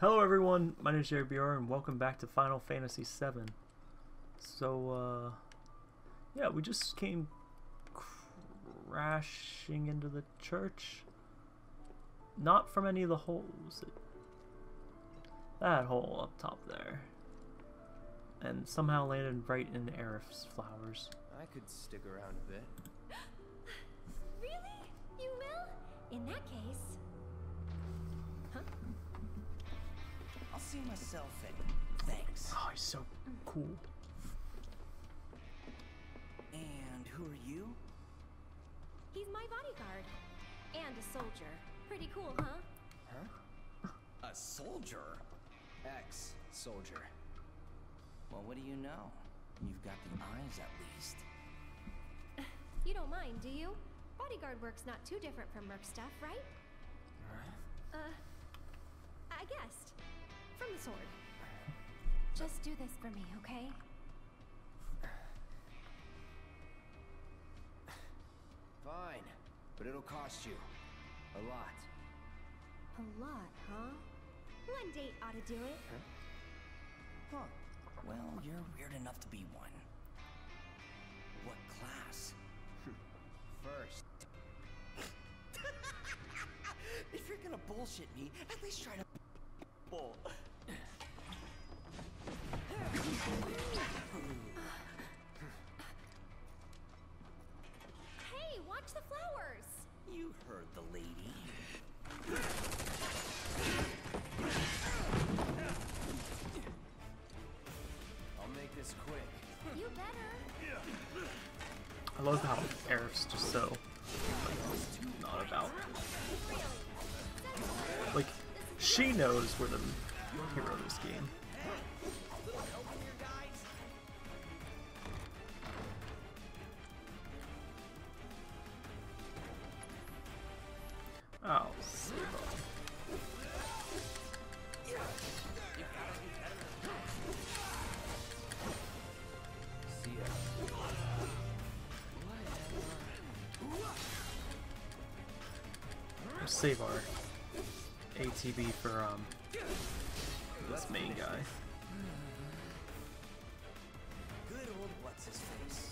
Hello everyone, my name is Yeagerbr and welcome back to Final Fantasy VII. So, yeah, we just came crashing into the church. Not from any of the holes. That hole up top there. And somehow landed right in Aerith's flowers. I could stick around a bit. Really? You will? In that case... see myself in. Thanks. Oh, he's so cool. And who are you? He's my bodyguard. And a soldier. Pretty cool, huh? Huh? A soldier? Ex-soldier. Well, what do you know? You've got the eyes, at least. You don't mind, do you? Bodyguard work's not too different from merc stuff, right? Huh? I guessed. From the sword. Just do this for me, okay? Fine, but it'll cost you. A lot. A lot, huh? One date ought to do it. Huh? Well, you're weird enough to be one. What class? First. If you're gonna bullshit me, at least try to... bull. Hey, watch the flowers! You heard the lady. I'll make this quick. You better. I love how Aerith's just so not about. Like, she knows we're the hero of this game. Oh, so. We'll save our ATB for this main guy. Good old what's his face?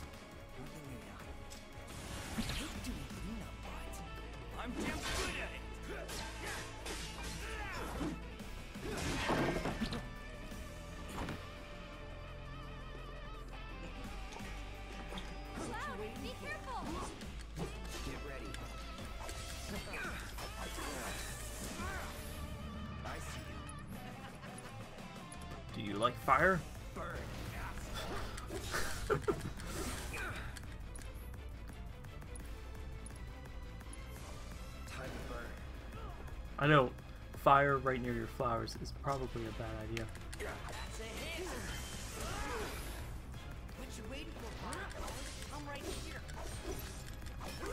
I'm damn good at it. Cloud, be careful. Get ready. I see you. Do you like fire? Burn. I know, fire right near your flowers is probably a bad idea. That's a hit. What you waiting for? I'm right here. Oh,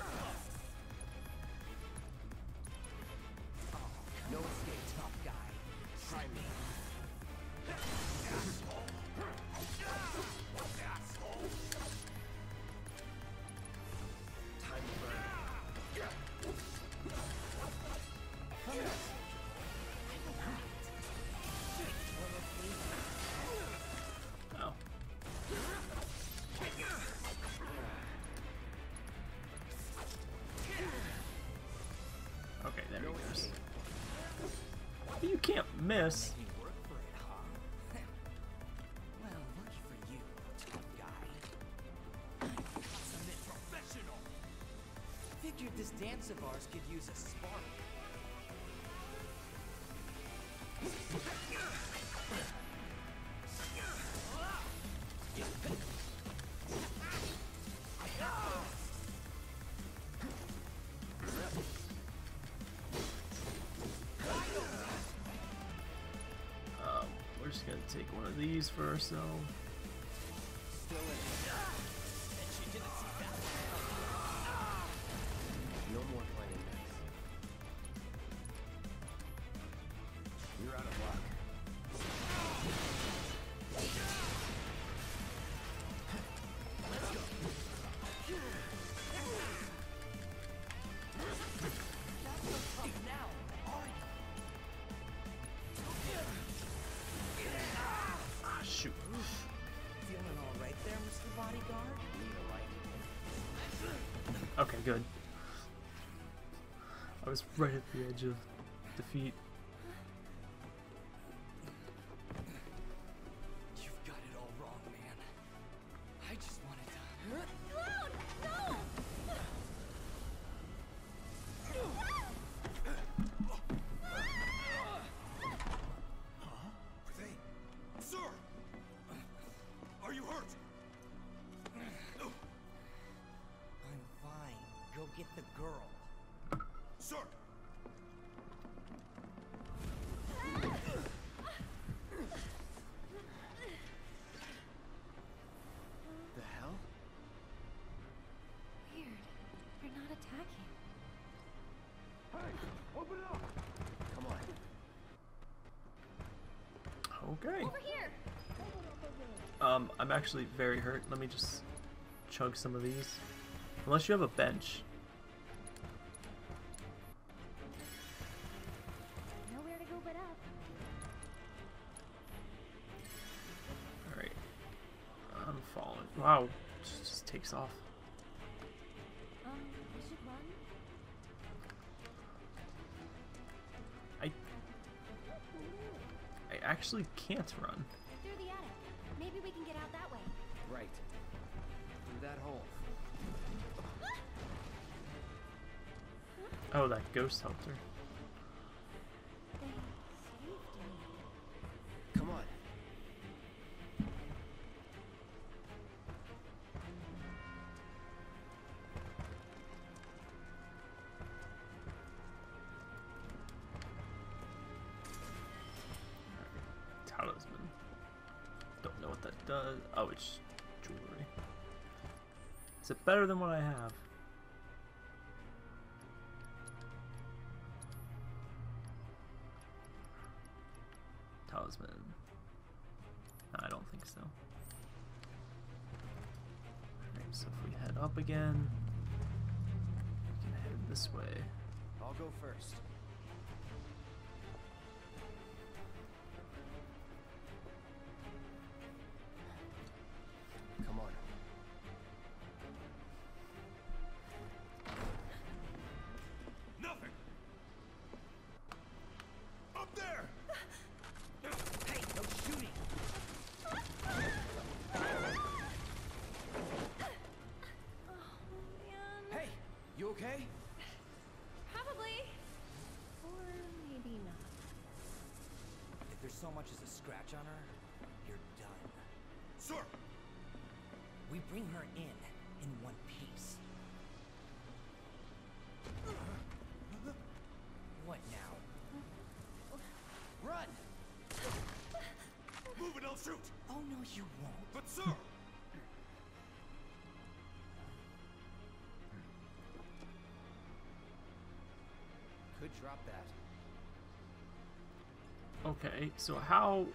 no escape, tough guy. Try me. You can't miss. Figured this dance of ours could use a spark. Take one of these for ourselves. No more playing nice. You're out of luck. Now, are you? good. I was right at the edge of defeat. You've got it all wrong, man. I just wanted to... Cloud! No! Huh? Are they... Sir! Are you hurt? No. I'm fine. Go get the girl. Sir! The hell? Weird. They're not attacking. Hey! Open up! Come on. Okay. Over here! I'm actually very hurt. Let me just chug some of these. Unless you have a bench. Wow, just takes off. I actually can't run. Through the attic. Maybe we can get out that way. Right. Through that hole. Oh, that ghost helped her. Oh, it's jewelry. Is it better than what I have? Talisman. No, I don't think so. Alright, so if we head up again, we can head this way. I'll go first. Okay? Probably. Or maybe not. If there's so much as a scratch on her, you're done. Sir! We bring her in one piece. What now? Run! Move and I'll shoot! Oh no, you won't. But sir! Drop that. Okay, so how...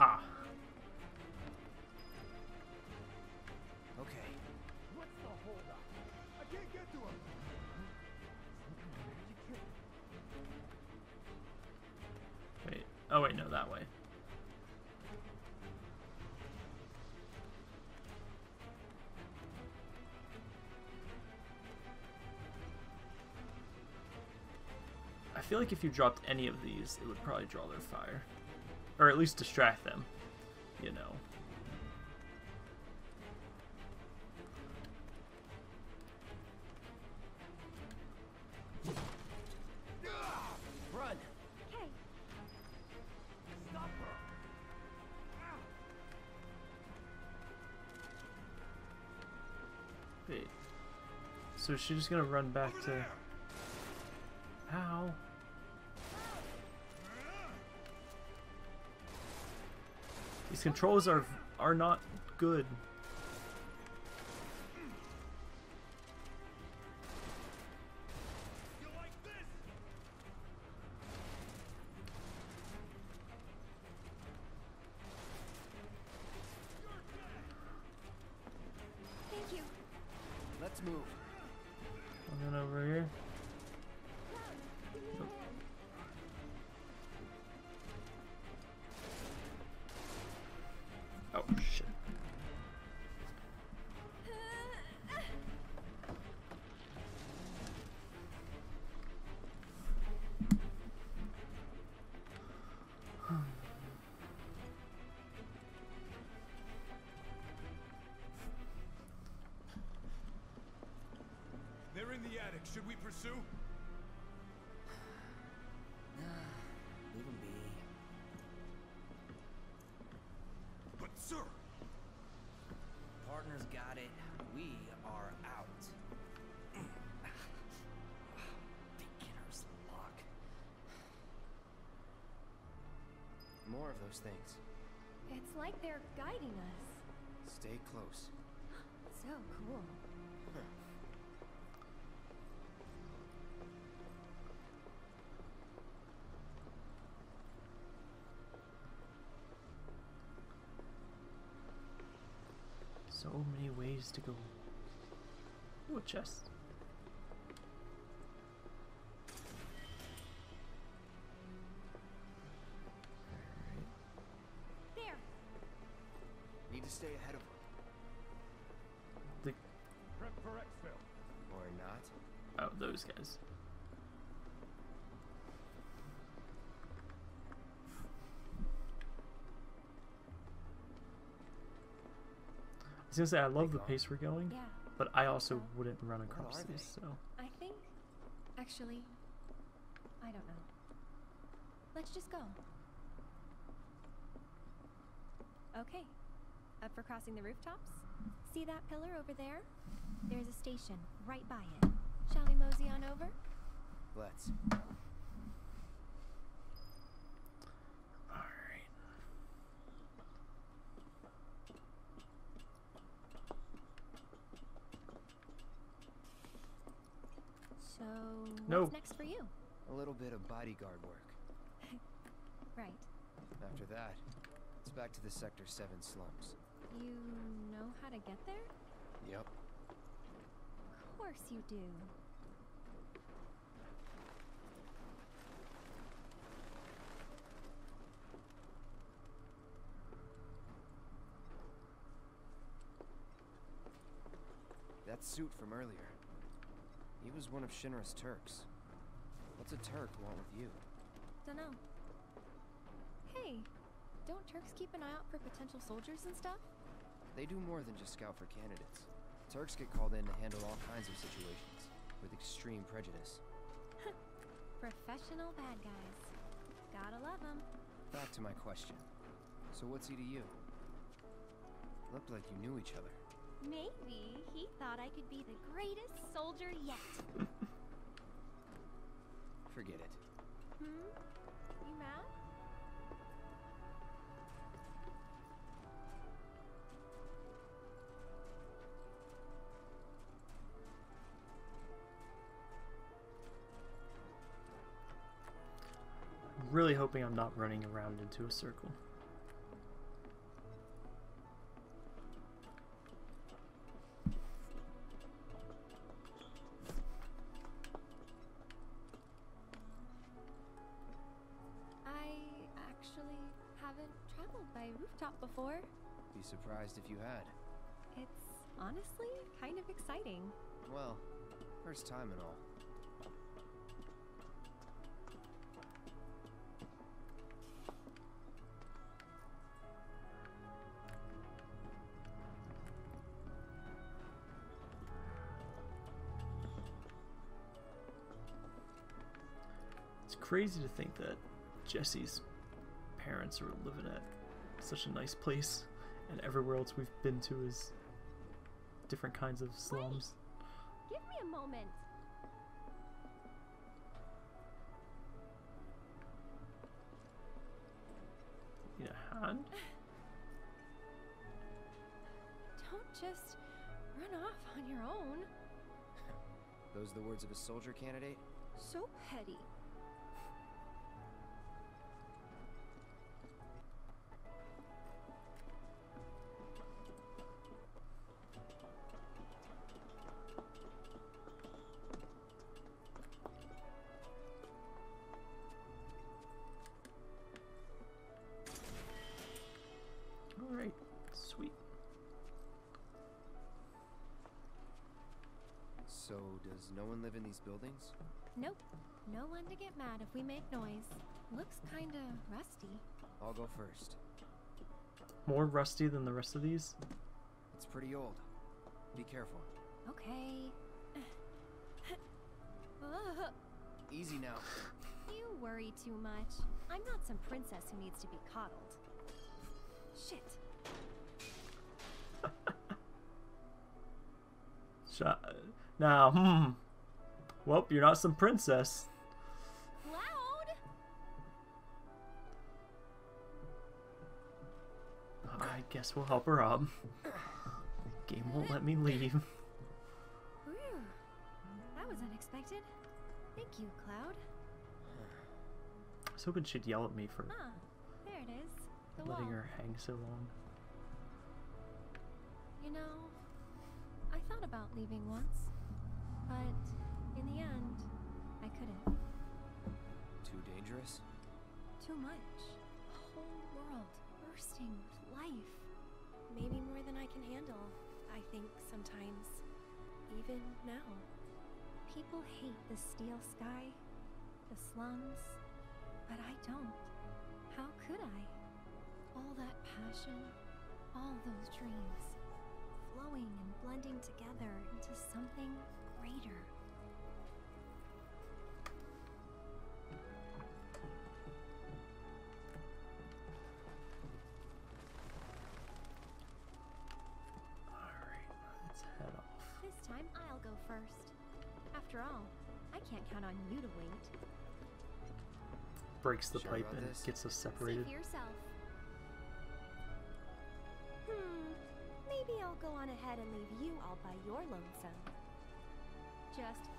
Ah. Okay. What's the hold up? I can't get to him. Wait. Oh wait, no, that way. I feel like if you dropped any of these, it would probably draw their fire. Or at least distract them, you know. Run! Okay. Stop her. Wait. So is she just gonna run back to... Ow. These controls are not good. You like this? Thank you. Let's move. And then over here. Oh shit. should we pursue? Leave him be. But sir! Partners got it. We are out. Beginner's luck. More of those things. It's like they're guiding us. Stay close. So cool. So many ways to go. Ooh, a chest. All right. There. Need to stay ahead of her. Prep for exfil. Or not? Oh, those guys. I was gonna say, I love the pace we're going, yeah, but I also wouldn't run across these, so... I think... Actually... I don't know. Let's just go. Okay. Up for crossing the rooftops? See that pillar over there? There's a station right by it. Shall we mosey on over? Let's. So, what's next for you? A little bit of bodyguard work. Right. After that, it's back to the Sector 7 slums. You know how to get there? Yep. Of course you do. That suit from earlier. He was one of Shinra's Turks. What's a Turk want with you? Dunno. Hey, don't Turks keep an eye out for potential soldiers and stuff? They do more than just scout for candidates. Turks get called in to handle all kinds of situations, with extreme prejudice. Professional bad guys. Gotta love them. Back to my question. So what's he to you? Looked like you knew each other. Maybe he thought I could be the greatest soldier yet. Forget it. Hmm? You mad? I'm really hoping I'm not running around into a circle. Before? Be surprised if you had. It's honestly kind of exciting. Well, first time and all. It's crazy to think that Jessie's parents are living at such a nice place, and everywhere else we've been to is different kinds of slums. Wait. Give me a moment. Need a hand? Don't just run off on your own. Those are the words of a soldier candidate? So petty. Does no one live in these buildings? Nope. No one to get mad if we make noise. Looks kinda rusty. I'll go first. More rusty than the rest of these? It's pretty old. Be careful. Okay. Easy now. You worry too much. I'm not some princess who needs to be coddled. Shit. Now, Well, you're not some princess. Cloud. I guess we'll help her up. The game won't let me leave. That was unexpected. Thank you, Cloud. I was hoping she'd yell at me for there it is. The letting her hang so long. You know, I thought about leaving once, but in the end, I couldn't. Too dangerous? Too much. A whole world bursting with life. Maybe more than I can handle, I think sometimes. Even now. People hate the steel sky, the slums, but I don't. How could I? All that passion, all those dreams, flowing and blending together into something greater. All right, let's head off. This time I'll go first. After all, I can't count on you to wait. Breaks the pipe and gets us separated. See for yourself. Maybe I'll go on ahead and leave you all by your lonesome. Just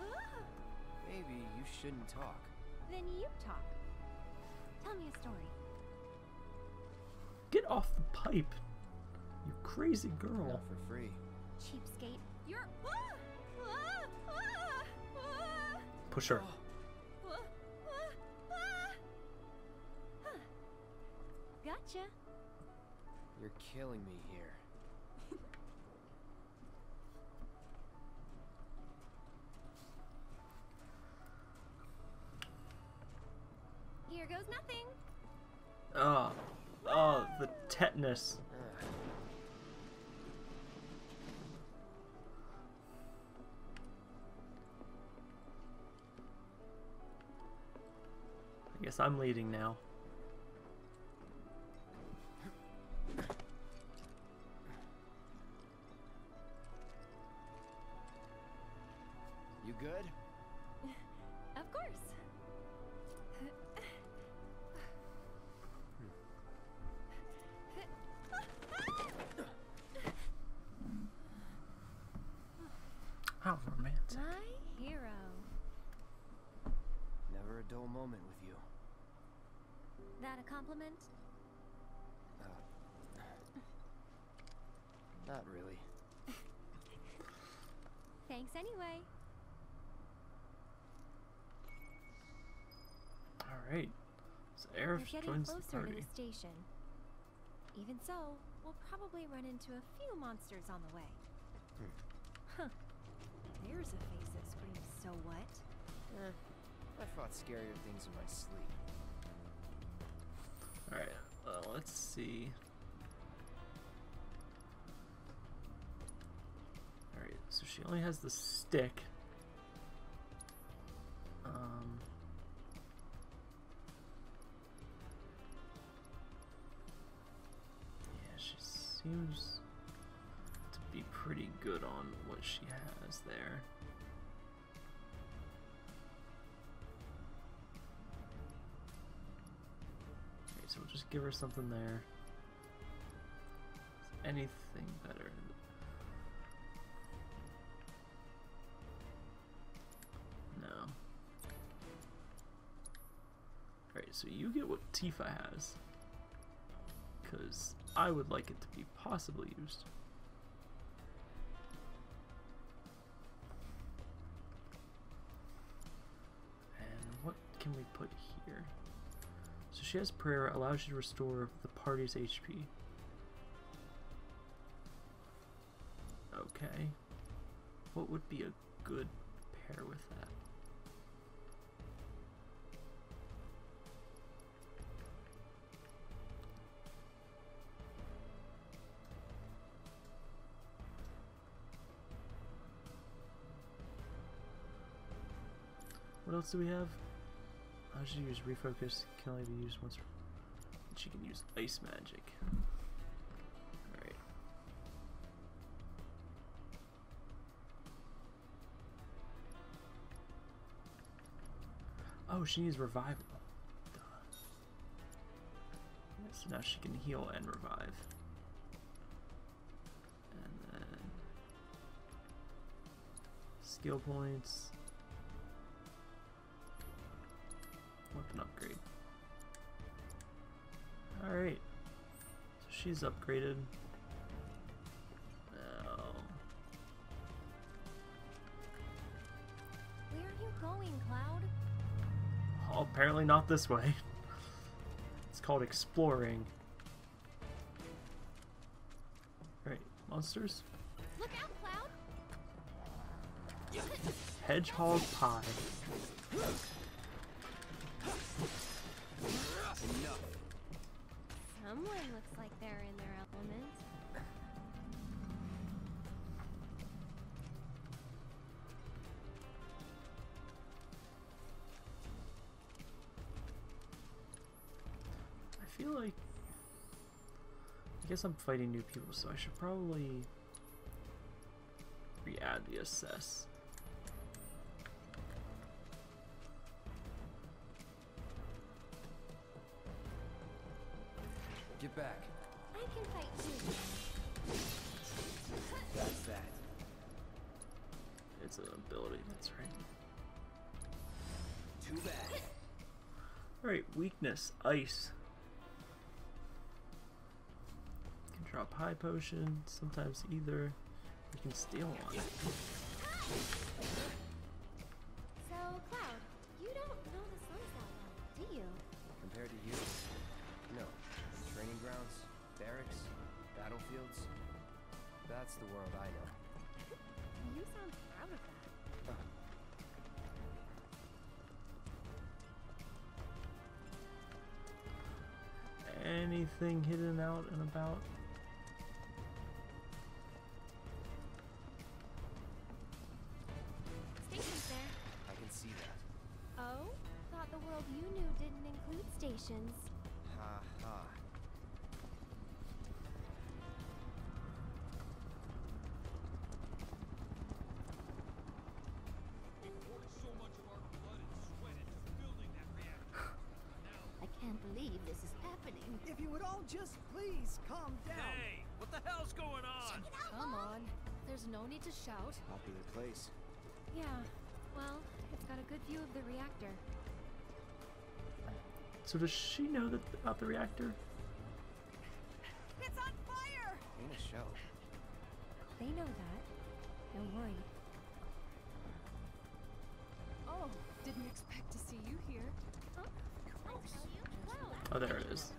maybe you shouldn't talk. Then you talk. Tell me a story. Get off the pipe, you crazy girl. Not for free. Cheapskate, you're. Push her. Gotcha. You're killing me here. Here goes nothing. Oh, the tetanus. Guess I'm leading now. You good? Of course. How romantic. My hero. Never a dull moment with you. That a compliment? Not really. Thanks anyway. All right. So Aerith joins the party. To the station. Even so, we'll probably run into a few monsters on the way. There's a face that screams, so what? I fought scarier things in my sleep. Alright, let's see. Alright, so she only has the stick. Yeah, she seems to be pretty good on what she has there. We'll just give her something there. Is anything better? No. Alright, so you get what Tifa has. Because I would like it to be possibly used. And what can we put here? So she has prayer, allows you to restore the party's HP. Okay. What would be a good pair with that? What else do we have? I should use refocus. Can only be used once. She can use ice magic. Alright. Oh, she needs revival. Duh. So now she can heal and revive. And then skill points. Weapon upgrade. Alright, so she's upgraded. Now... Where are you going, Cloud? Oh, apparently not this way. It's called exploring. Alright, monsters. Look out, Cloud! Hedgehog pie. Someone looks like they're in their element. I feel like... I guess I'm fighting new people, so I should probably re-add the assess. Get back. I can fight too. That's that. It's an ability, that's right. Too bad. Alright, weakness, ice. You can drop high potion, sometimes either. You can steal one. So, Cloud, you don't know the songs that well, do you? Compared to you? No. Training grounds, barracks, battlefields. That's the world I know. You sound proud of that. Anything hidden out and about? Stations there. I can see that. Oh? Thought the world you knew didn't include stations. Ha ha. If you would all just please calm down. Hey, what the hell's going on? Come on, there's no need to shout. Popular place. Yeah, well, it's got a good view of the reactor. So does she know that about the reactor? It's on fire! In a show. They know that. Don't worry. Oh, didn't expect to see you here. Huh? I'll tell you. Oh, there it is.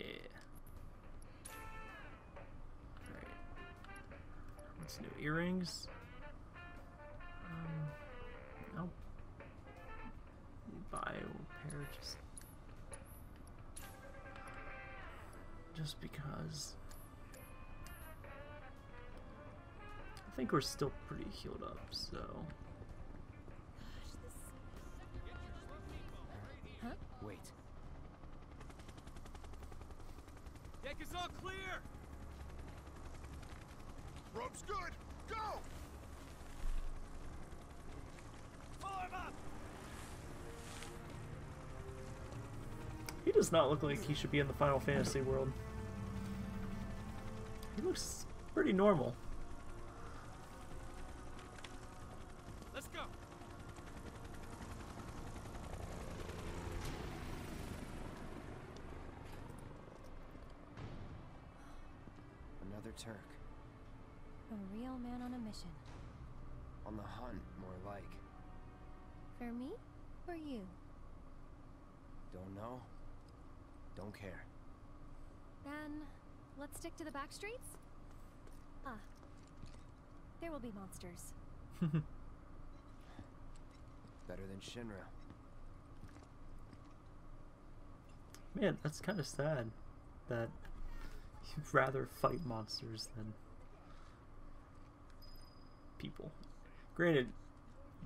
Yeah. Alright. What's new? Earrings? Nope. Bio pair just because. I think we're still pretty healed up, so. Huh? Wait. Deck is all clear! Rope's good! Go! Form up! He does not look like he should be in the Final Fantasy world. He looks pretty normal. Turk. A real man on a mission. On the hunt, more like. For me? For you? Don't know. Don't care. Then, let's stick to the back streets? Ah. There will be monsters. Better than Shinra. Man, that's kind of sad. That You'd rather fight monsters than people. Granted,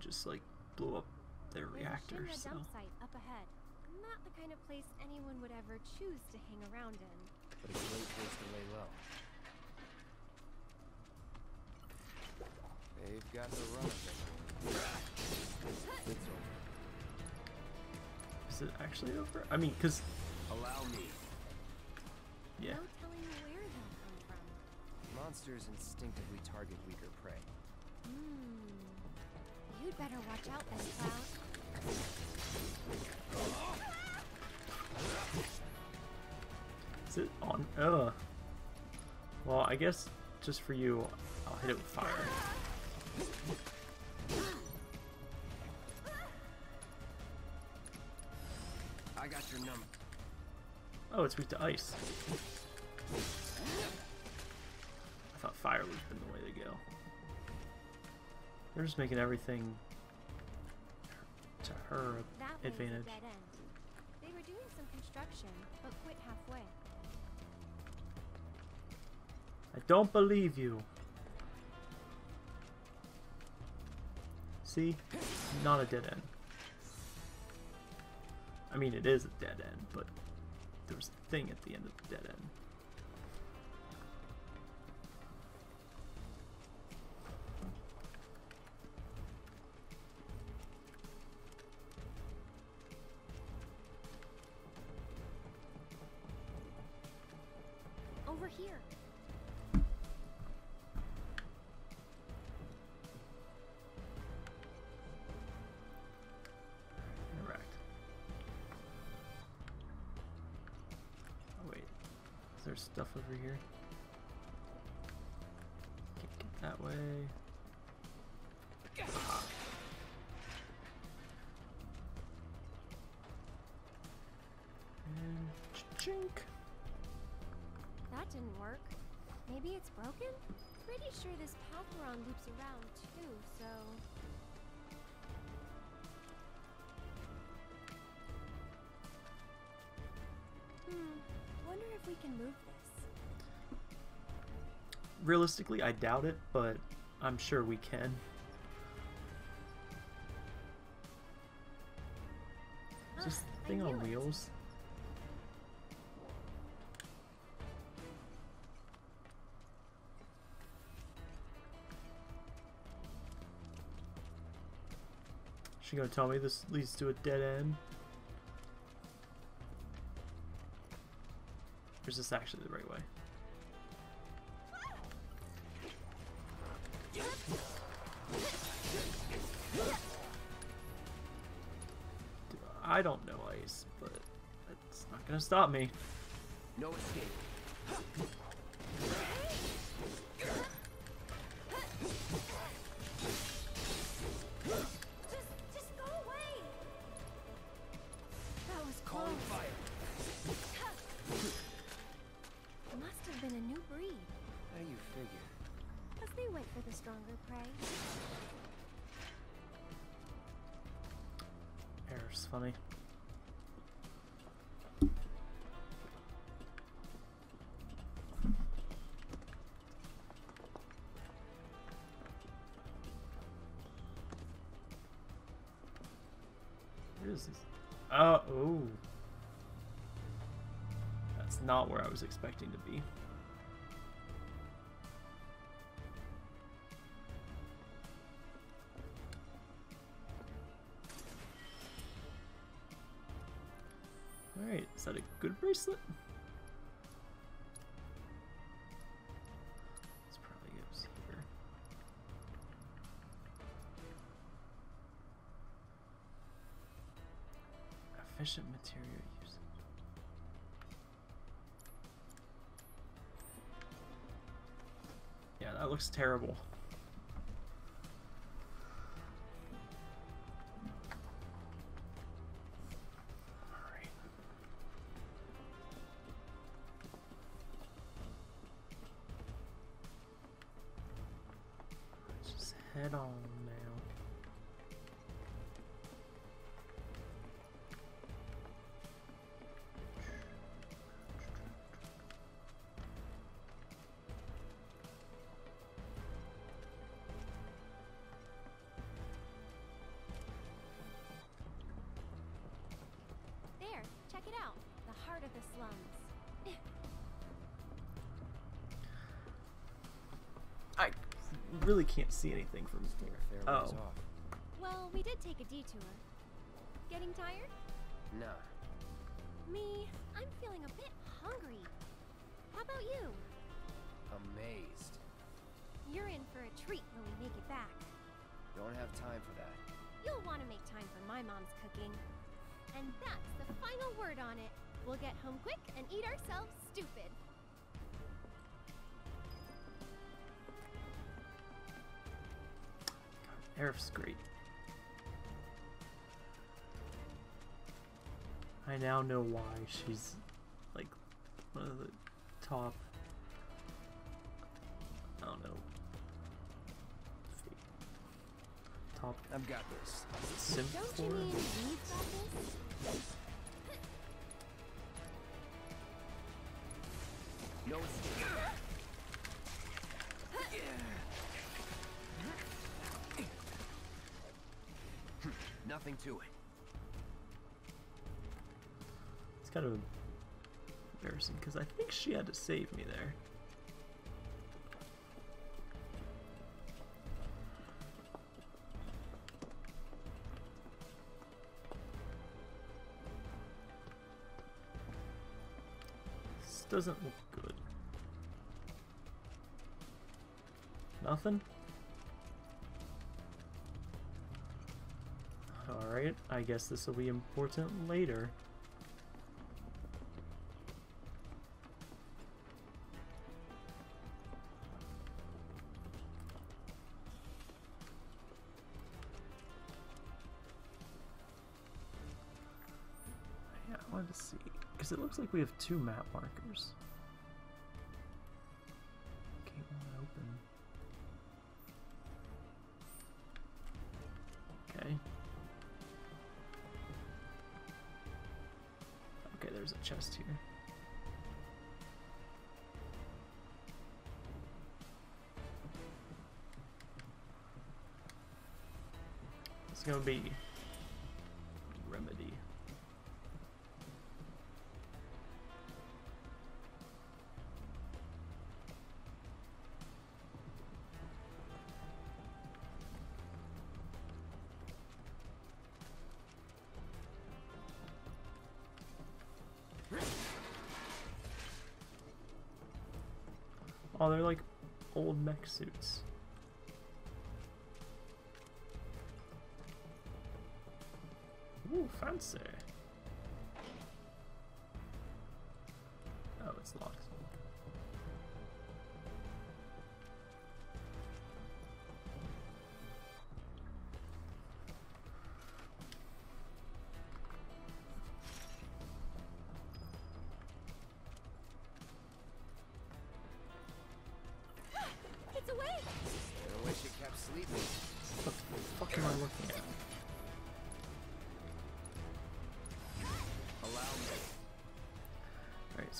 just like blew up their reactor. So. Site up ahead. Not the kind of place anyone would ever choose to hang around in. But it's a great place to lay low. They've got the run of it. Is it actually over? I mean, cause. Allow me. Yeah. No telling where they'll come from. Monsters instinctively target weaker prey. Hmm. You'd better watch out, then, Cloud. Is it on? Well, I guess just for you, I'll hit it with fire. I got your number. Oh, it's weak to ice. I thought fire would have been the way to go. They're just making everything to her advantage. They were doing some construction, but quit halfway. I don't believe you. See? Not a dead end. I mean, it is a dead end, but there was a thing at the end of the dead end. Over here. There's stuff over here. Can't get that way. Ah. And chink. That didn't work. Maybe it's broken? Pretty sure this path we're on loops around too, so. I wonder if we can move this. Realistically, I doubt it, but I'm sure we can. Is this thing on wheels? Is she gonna tell me this leads to a dead end? Or is this actually the right way? I don't know ice, but it's not gonna stop me. No escape. Funny. What is this? Oh, that's not where I was expecting to be. Is that a good bracelet? This probably goes here. Efficient material usage. Yeah, that looks terrible. Head on now. it out, the heart of the slums. I really can't see anything from here. Oh. Well, we did take a detour. Getting tired? No. Me, I'm feeling a bit hungry. How about you? Amazed. You're in for a treat when we make it back. Don't have time for that. You'll want to make time for my mom's cooking. And that's the final word on it. We'll get home quick and eat ourselves stupid. God, Aerith's great. I now know why she's like one of the top, I don't know, top. I've got this. Simp don't you mean we've got this? No. Nothing to it. Kind of embarrassing because I think she had to save me there. This doesn't look good. Nothing? Alright, I guess this will be important later. It looks like we have two map markers. Can't open. Okay. Okay, there's a chest here. It's gonna be remedy. Oh, they're like old mech suits. Ooh, fancy. Oh, it's locked.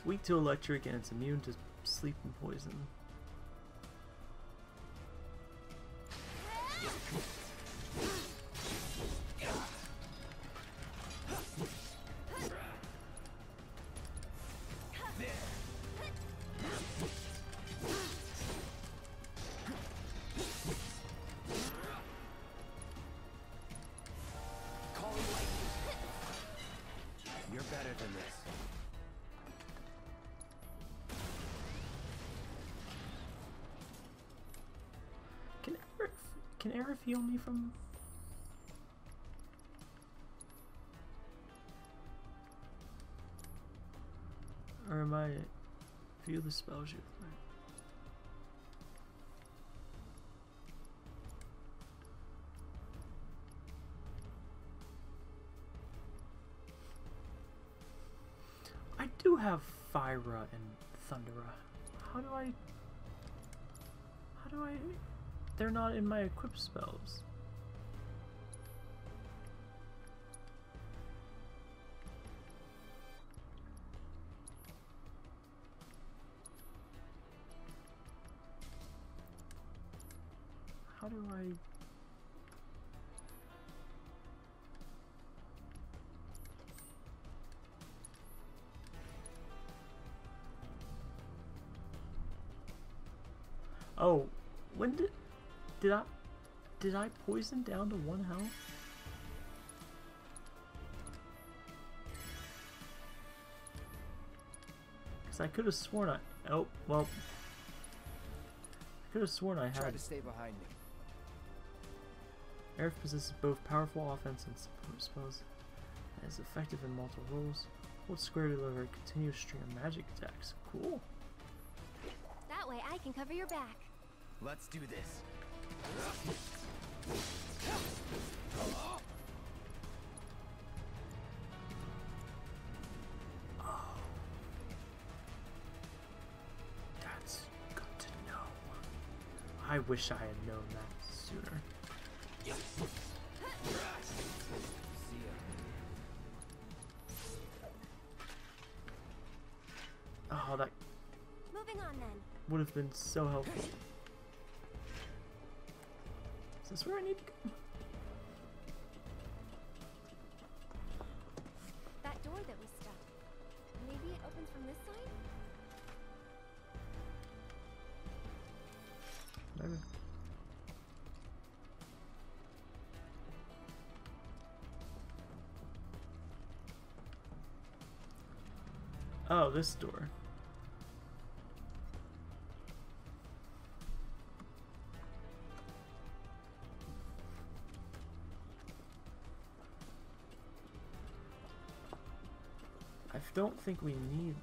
Weak to electric and it's immune to sleep and poison. Can Aerith heal me from? Or am I view the spells you play? I do have Fyra and Thundera. How do I? They're not in my equip spells. How do I? Oh, when did I poison down to 1 health? Because I could have sworn I. Oh well. I could have sworn I had. Try to stay behind me. Aerith possesses both powerful offense and support spells, and is effective in multiple roles. Hold square to deliver a continuous stream of magic attacks. Cool. That way I can cover your back. Let's do this. That's good to know. I wish I had known that sooner. Oh, that would have been so helpful. Is this where I need to go? That door that was stuck. Maybe it opens from this side? Maybe. Oh, this door. I don't think we need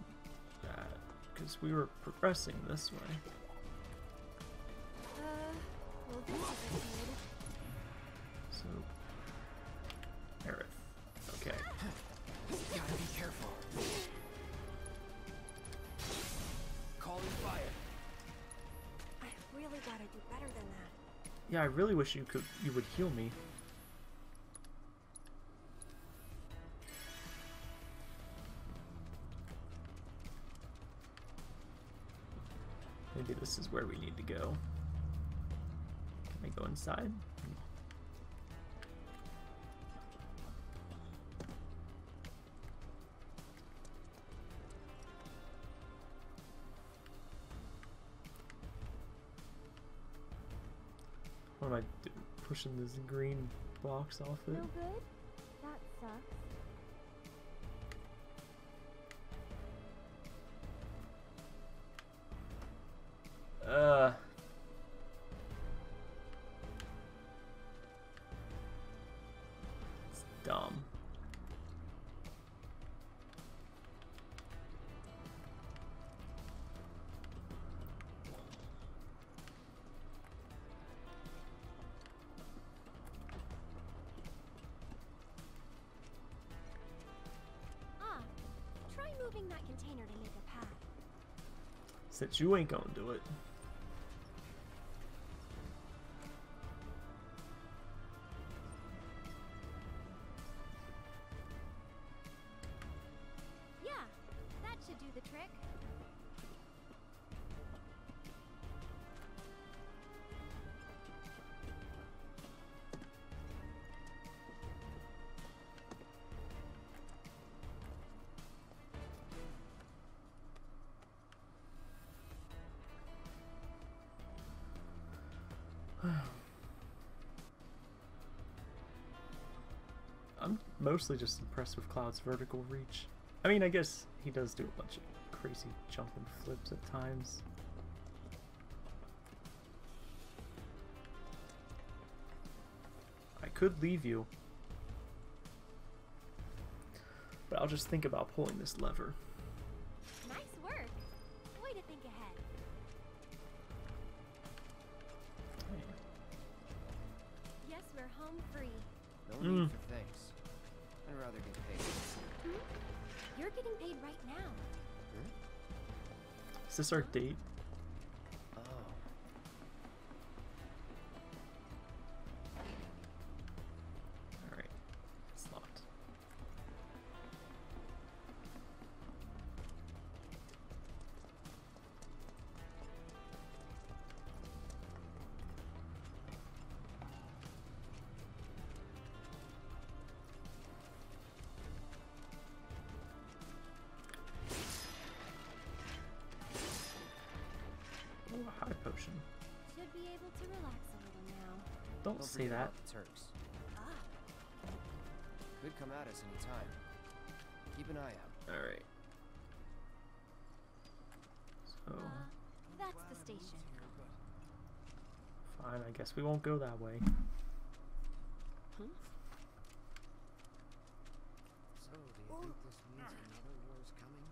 that because we were progressing this way. Well, this is so, Aerith. Okay. Gotta be careful. Calling fire. I really gotta do better than that. Yeah, I really wish you would heal me. Maybe this is where we need to go. Can I go inside? What am I doing? Pushing this green box off it? No good? That sucks. It's dumb. Try moving that container to make a path. Since you ain't gonna do it. I'm mostly just impressed with Cloud's vertical reach. I mean, I guess he does do a bunch of crazy jump and flips at times. I could leave you, but I'll just think about pulling this lever. Nice work. Way to think ahead. Hey. Yes, we're home free. No need for thanks. I'd rather get paid. You're getting paid right now. Is this our date? Oh. Alright. It's locked. Potion. should be able to relax a little now. Don't say that. Turks. Ah. Could come at us any time. Keep an eye out. All right. So. That's the station. Fine, I guess we won't go that way. Hmm? So, do you think this means another war is coming?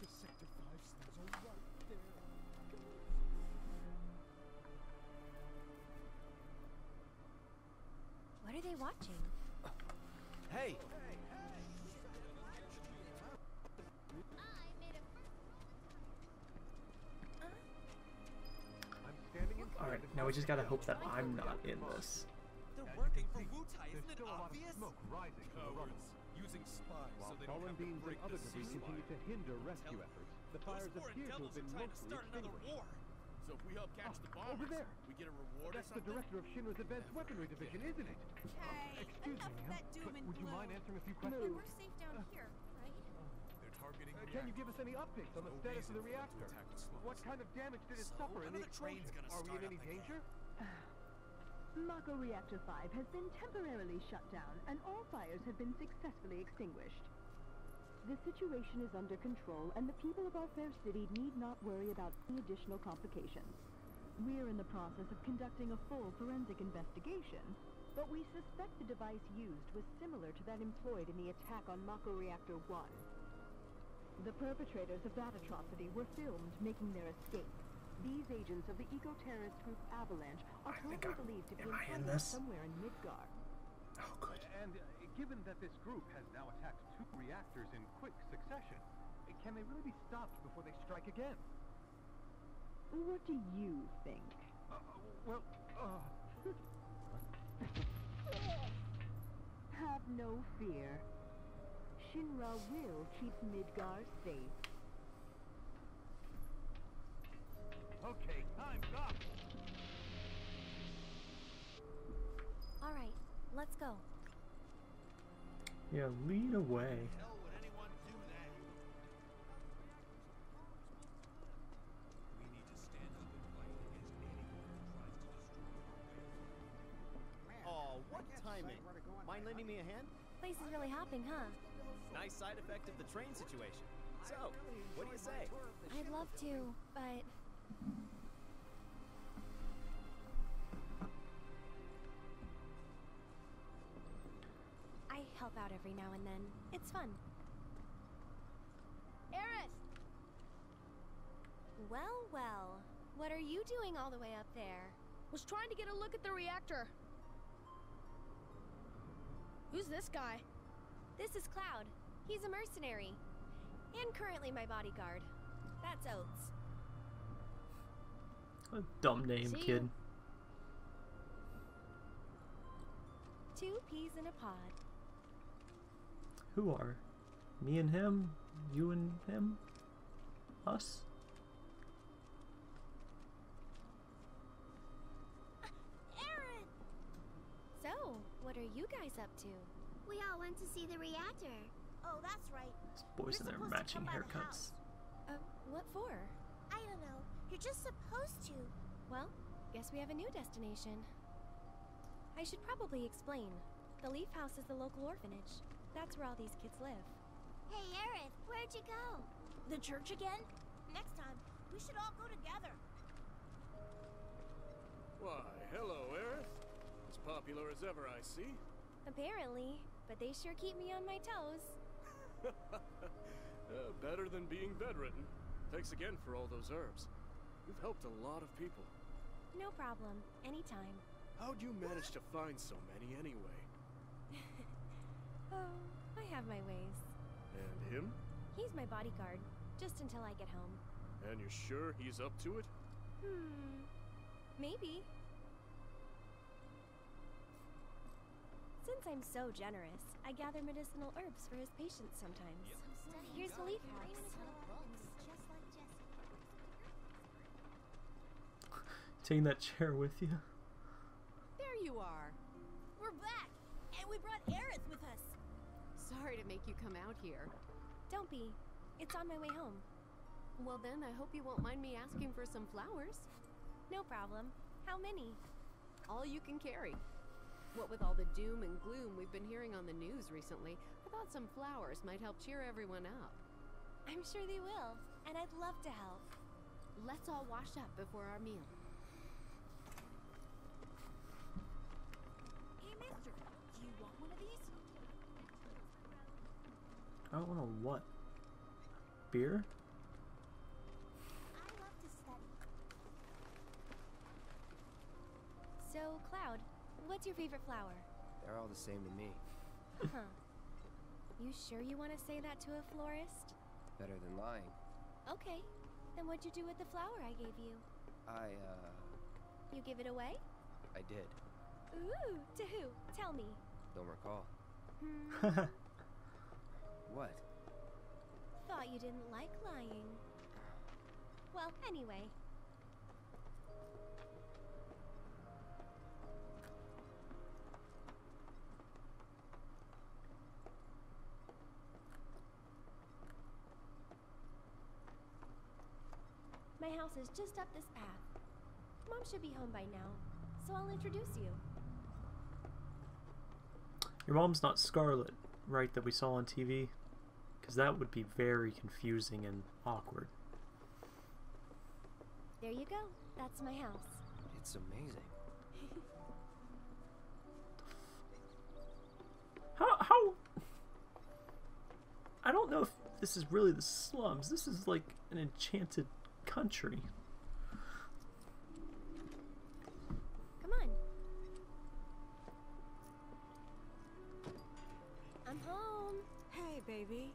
The Sector 5 stands all right there. What are they watching? Hey! Alright, now we just gotta hope that I'm not in this. They're working for Wutai, isn't it obvious? Smoke rising from the ruins, using spies so they don't have to break the ceasefire. Continue to hinder rescue efforts. The fires appear to have been mostly extinguished. Start another war. So if we help catch the bombers, we get a reward. That's the director of Shinra's Advanced Weaponry Division, isn't it? Hey, excuse me, would you mind answering a few questions? We're safe down here. Can you give us any updates on the status of the reactor? What kind of damage did it suffer in the explosion? Are we in any danger? Mako Reactor 5 has been temporarily shut down, and all fires have been successfully extinguished. The situation is under control, and the people of our fair city need not worry about any additional complications. We're in the process of conducting a full forensic investigation, but we suspect the device used was similar to that employed in the attack on Mako Reactor 1. The perpetrators of that atrocity were filmed making their escape. These agents of the eco-terrorist group Avalanche are currently believed to be somewhere in Midgar. Oh, good. And given that this group has now attacked 2 reactors in quick succession, can they really be stopped before they strike again? What do you think? Have no fear. Shinra will keep Midgar safe. Okay, time's up. All right, let's go. Yeah, lead away. Hell would anyone do that? We need to stand up and fight against anyone who tries to destroy our world. Oh, what timing! Mind lending me a hand? Place is really hopping, huh? Nice side effect of the train situation. So, what do you say? I'd love to, but... I help out every now and then. It's fun. Aerith! Well, well. What are you doing all the way up there? Was trying to get a look at the reactor. Who's this guy? This is Cloud. He's a mercenary. And currently my bodyguard. That's Oats. A dumb name, kid. 2 peas in a pod. Who are? Me and him? You and him? Us? Aerith! So, what are you guys up to? We all went to see the reactor. Oh, that's right. These boys and their matching haircuts. What for? I don't know. You're just supposed to. Well, guess we have a new destination. I should probably explain. The Leaf House is the local orphanage. That's where all these kids live. Hey, Aerith, where'd you go? The church again? Next time, we should all go together. Why, hello, Aerith. As popular as ever, I see. Apparently. But they sure keep me on my toes. Better than being bedridden. Thanks again for all those herbs. You've helped a lot of people. No problem. Anytime. How'd you manage to find so many anyway? Oh, I have my ways. And him? He's my bodyguard. Just until I get home. And you're sure he's up to it? Maybe. Since I'm so generous, I gather medicinal herbs for his patients sometimes. Yep. Here's the Leaf House. Taking that chair with you. There you are. We're back, and we brought Aerith with us. Sorry to make you come out here. Don't be. It's on my way home. Well then, I hope you won't mind me asking for some flowers. No problem. How many? All you can carry. What with all the doom and gloom we've been hearing on the news recently, I thought some flowers might help cheer everyone up. I'm sure they will, and I'd love to help. Let's all wash up before our meal. Hey, mister, do you want one of these? I don't want a what? Beer? I love to study. So, Cloud, what's your favorite flower? They're all the same to me. Huh. You sure you want to say that to a florist? Better than lying. Okay. Then what'd you do with the flower I gave you? You give it away? I did. Ooh, to who? Tell me. Don't recall. What? Thought you didn't like lying. Well, anyway. My house is just up this path. Mom should be home by now, so I'll introduce you. Your mom's not Scarlett, right, that we saw on TV? Because that would be very confusing and awkward. There you go. That's my house. It's amazing. How? I don't know if this is really the slums. This is like an enchanted country. Come on. I'm home. Hey, baby.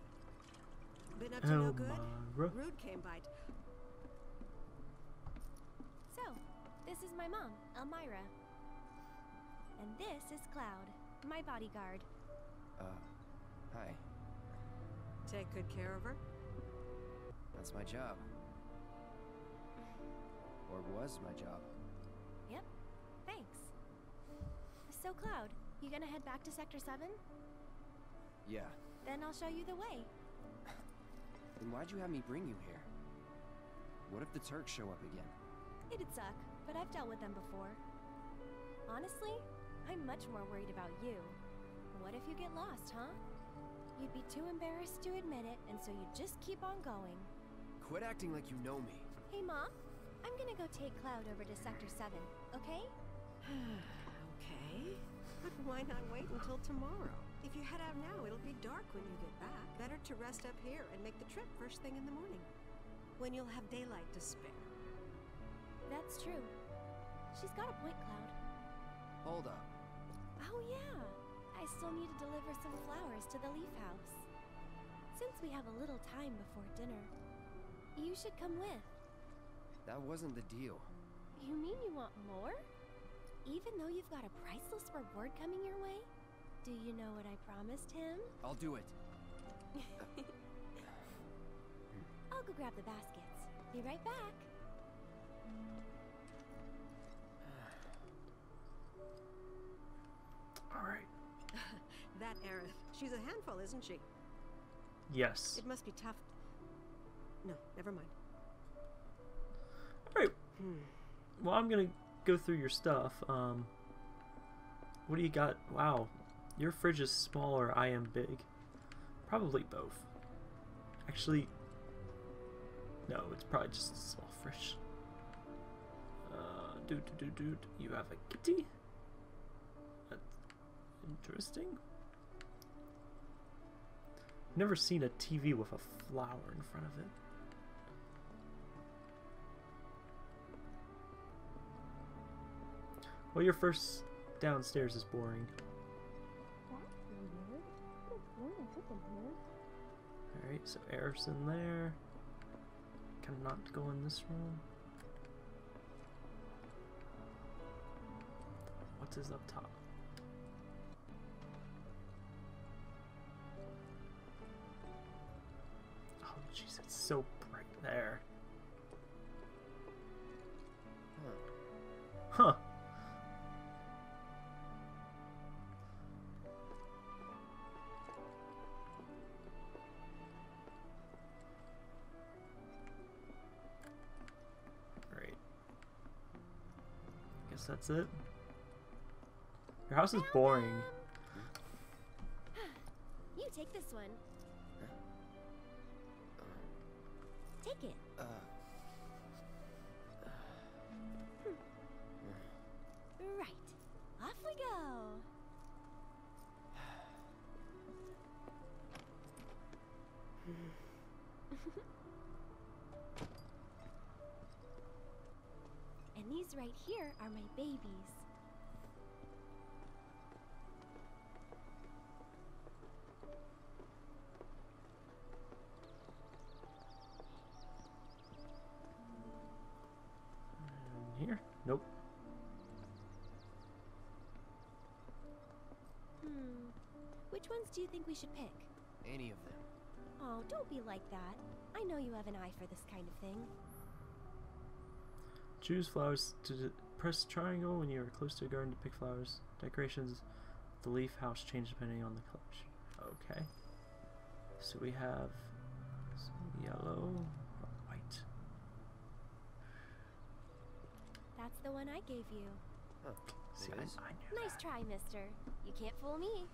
Been up to no good? Rude came by. So, this is my mom, Elmyra. And this is Cloud, my bodyguard. Hi. Take good care of her? That's my job. Or was my job. Yep. Thanks. So, Cloud, you gonna head back to Sector 7? Yeah. Then I'll show you the way. Then why'd you have me bring you here? What if the Turks show up again? It'd suck, but I've dealt with them before. Honestly, I'm much more worried about you. What if you get lost, huh? You'd be too embarrassed to admit it, and so you just keep on going. Quit acting like you know me. Hey, Mom. I'm gonna go take Cloud over to Sector 7, okay? Okay. But why not wait until tomorrow? If you head out now, it'll be dark when you get back. Better to rest up here and make the trip first thing in the morning, when you'll have daylight to spare. That's true. She's got a point, Cloud. Hold up. Oh yeah. I still need to deliver some flowers to the Leaf House. Since we have a little time before dinner, you should come with. That wasn't the deal. You mean you want more? Even though you've got a priceless reward coming your way? Do you know what I promised him? I'll do it. I'll go grab the baskets. Be right back. All right. That Aerith. She's a handful, isn't she? Yes. It must be tough. No, never mind. Alright, well, I'm gonna go through your stuff. What do you got? Wow, your fridge is smaller, I am big. Probably both. Actually, no, it's probably just a small fridge. Dude, you have a kitty? That's interesting. I've never seen a TV with a flower in front of it. Well, your first downstairs is boring. Alright, so Aerith's in there. Can I not go in this room? What's his up top? Oh, jeez, it's so bright there. Huh. house, that's it. Your house is boring. You take this one. Take it. Right. Off we go. And these right here are my babies. And here? Nope. Which ones do you think we should pick? Any of them. Oh, don't be like that. I know you have an eye for this kind of thing. Choose flowers to press triangle when you are close to a garden to pick flowers. Decorations, the leaf house change depending on the collection. Okay. So we have some yellow or white. That's the one I gave you. Oh, see, I knew nice that. Try, mister. You can't fool me.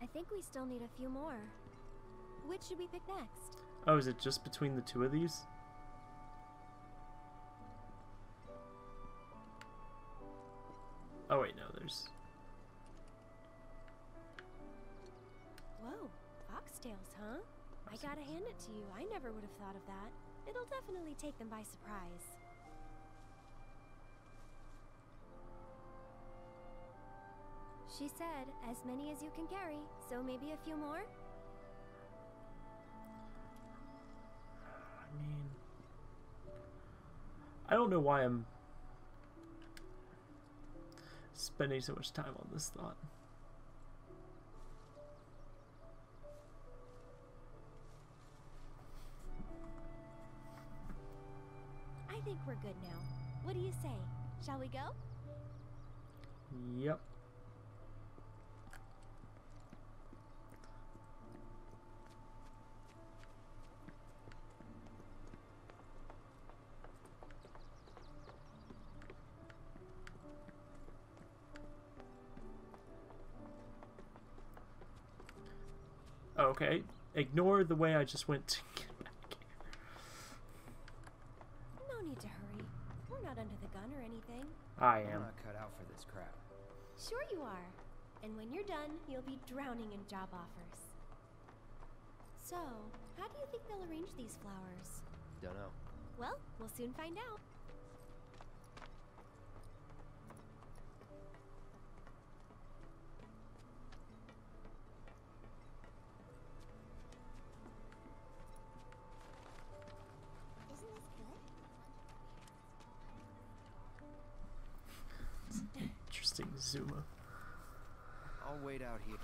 I think we still need a few more. Which should we pick next? Oh, is it just between the two of these? Oh wait, no, there's... Whoa, foxtails, huh? I gotta hand it to you, I never would have thought of that. It'll definitely take them by surprise. She said, as many as you can carry, so maybe a few more? I mean... I don't know why I'm... spending so much time on this thought. I think we're good now. What do you say? Shall we go? Yep. Okay, ignore the way I just went to get back here. No need to hurry. We're not under the gun or anything. I am. I'm not cut out for this crap. Sure you are. And when you're done, you'll be drowning in job offers. So, how do you think they'll arrange these flowers? Don't know. Well, we'll soon find out. Zuma. I'll wait out here.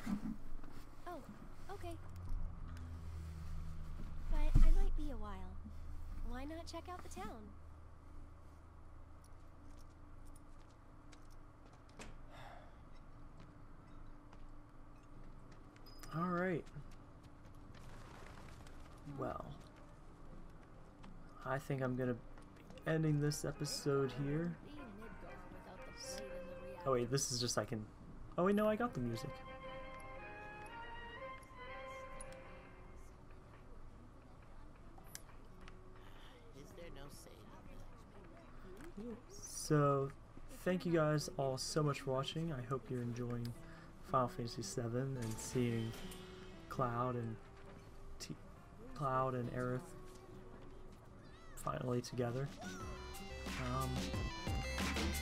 Oh, okay. But I might be a while. Why not check out the town? All right. Well, I think I'm gonna be ending this episode here. Oh wait, this is just I can... Oh wait, no, I got the music. Is there no save? So, thank you guys all so much for watching. I hope you're enjoying Final Fantasy VII and seeing Cloud and Aerith finally together.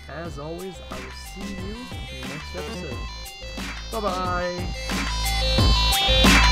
As always, I will see you in the next episode. Bye-bye!